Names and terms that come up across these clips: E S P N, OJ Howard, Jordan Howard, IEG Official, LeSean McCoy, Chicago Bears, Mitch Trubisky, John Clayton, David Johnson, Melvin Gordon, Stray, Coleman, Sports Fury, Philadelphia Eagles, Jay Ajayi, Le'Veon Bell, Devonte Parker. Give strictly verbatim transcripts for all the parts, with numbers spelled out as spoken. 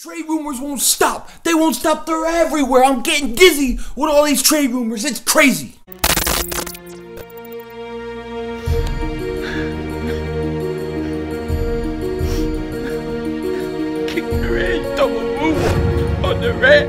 Trade rumors won't stop. They won't stop. They're everywhere. I'm getting dizzy with all these trade rumors. It's crazy. On the red.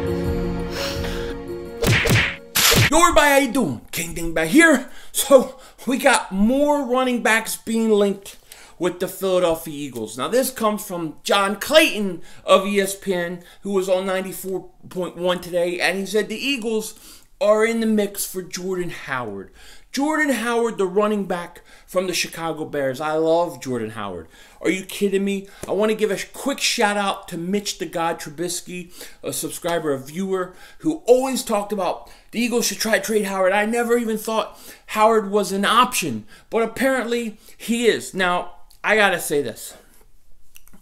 Yo, everybody, how you doing? King Ding back here. So we got more running backs being linked with the Philadelphia Eagles. Now this comes from John Clayton of E S P N, who was on ninety-four point one today, and he said the Eagles are in the mix for Jordan Howard. Jordan Howard, the running back from the Chicago Bears. I love Jordan Howard. Are you kidding me? I want to give a quick shout out to Mitch the God Trubisky, a subscriber, a viewer, who always talked about the Eagles should try to trade Howard. I never even thought Howard was an option, but apparently he is. Now, I gotta say this.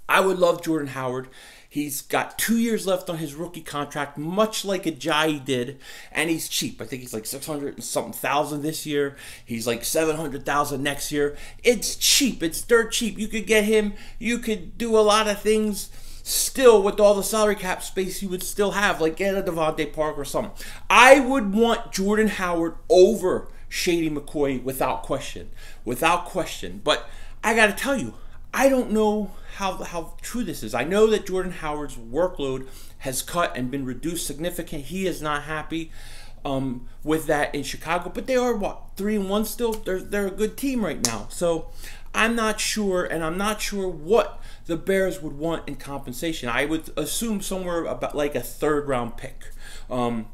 I would love Jordan Howard. He's got two years left on his rookie contract, much like Ajayi did, and he's cheap. I think he's like six hundred and something thousand this year. He's like seven hundred thousand next year. It's cheap. It's dirt cheap. You could get him. You could do a lot of things still with all the salary cap space you would still have, like get a Devonte Parker or something. I would want Jordan Howard over Shady McCoy without question. Without question. But I got to tell you, I don't know how, how true this is. I know that Jordan Howard's workload has cut and been reduced significantly. He is not happy um, with that in Chicago, but they are, what, three and one still? They're, they're a good team right now. So I'm not sure, and I'm not sure what the Bears would want in compensation. I would assume somewhere about like a third-round pick. Um,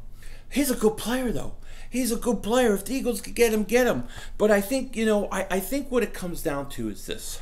he's a good player, though. He's a good player. If the Eagles could get him, get him. But I think, you know, I, I think what it comes down to is this.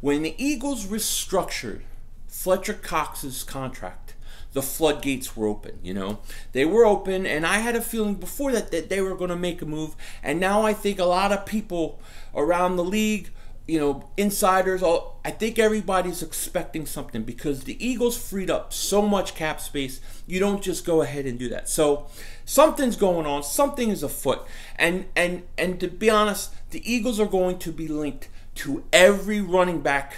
When the Eagles restructured Fletcher Cox's contract, the floodgates were open, you know. They were open, and I had a feeling before that that they were going to make a move. And now I think a lot of people around the league, you know, insiders, all, I think everybody's expecting something because the Eagles freed up so much cap space. You don't just go ahead and do that. So something's going on. Something is afoot. And and and to be honest, the Eagles are going to be linked to every running back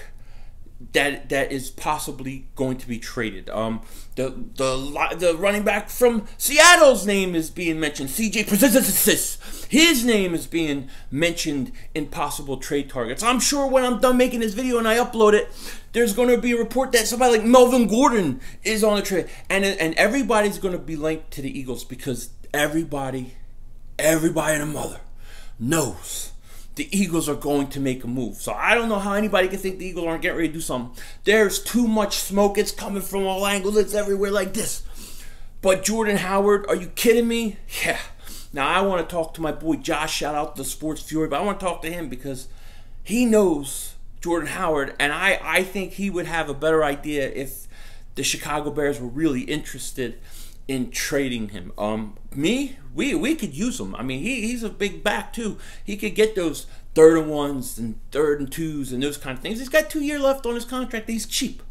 that that is possibly going to be traded. Um, the the the running back from Seattle's name is being mentioned. C J, his name is being mentioned in possible trade targets. I'm sure when I'm done making this video and I upload it, there's going to be a report that somebody like Melvin Gordon is on the trade, and and everybody's going to be linked to the Eagles because everybody, everybody and a mother knows the Eagles are going to make a move. So I don't know how anybody can think the Eagles aren't getting ready to do something. There's too much smoke. It's coming from all angles. It's everywhere like this. But Jordan Howard, are you kidding me? Yeah. Now, I want to talk to my boy Josh. Shout out to Sports Fury. But I want to talk to him because he knows Jordan Howard. And I, I think he would have a better idea if the Chicago Bears were really interested in trading him. Um, me, we we could use him. I mean, he, he's a big back too. He could get those third and ones and third and twos and those kind of things. He's got two years left on his contract. He's cheap.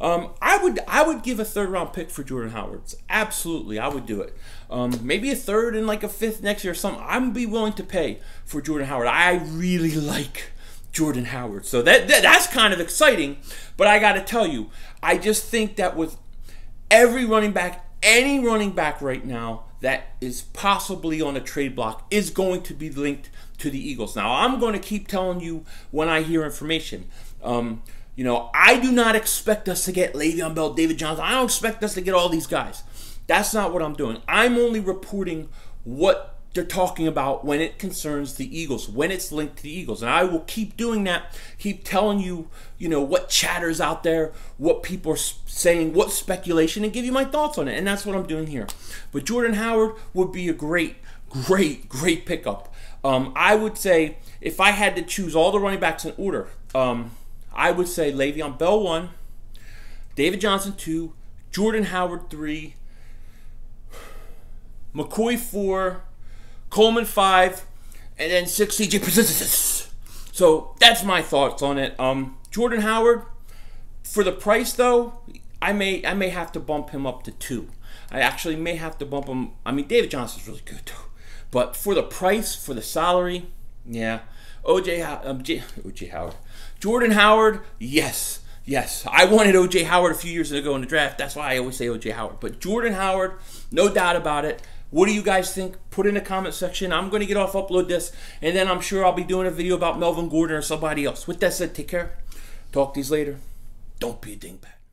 Um, I would I would give a third round pick for Jordan Howard. Absolutely, I would do it. Um, maybe a third and like a fifth next year or something. I'd be willing to pay for Jordan Howard. I really like Jordan Howard, so that, that that's kind of exciting. But I got to tell you, I just think that with every running back. Any running back right now that is possibly on a trade block is going to be linked to the Eagles. Now, I'm going to keep telling you when I hear information. Um, you know, I do not expect us to get Le'Veon Bell, David Johnson. I don't expect us to get all these guys. That's not what I'm doing. I'm only reporting what they're talking about when it concerns the Eagles, when it's linked to the Eagles. And I will keep doing that, keep telling you, you know, what chatter's out there, what people are saying, what speculation, and give you my thoughts on it. And that's what I'm doing here. But Jordan Howard would be a great, great, great pickup. Um, I would say if I had to choose all the running backs in order, um, I would say Le'Veon Bell one, David Johnson two, Jordan Howard three, McCoy four, Coleman five, and then six C J. So that's my thoughts on it. Um, Jordan Howard, for the price though, I may I may have to bump him up to two. I actually may have to bump him. I mean, David Johnson's really good too, but for the price, for the salary, yeah. O J um, J, O J Howard, Jordan Howard, yes. Yes, I wanted O J Howard a few years ago in the draft. That's why I always say O J Howard. But Jordan Howard, no doubt about it. What do you guys think? Put in the comment section. I'm going to get off, upload this, and then I'm sure I'll be doing a video about Melvin Gordon or somebody else. With that said, take care. Talk to you later. Don't be a dingbat.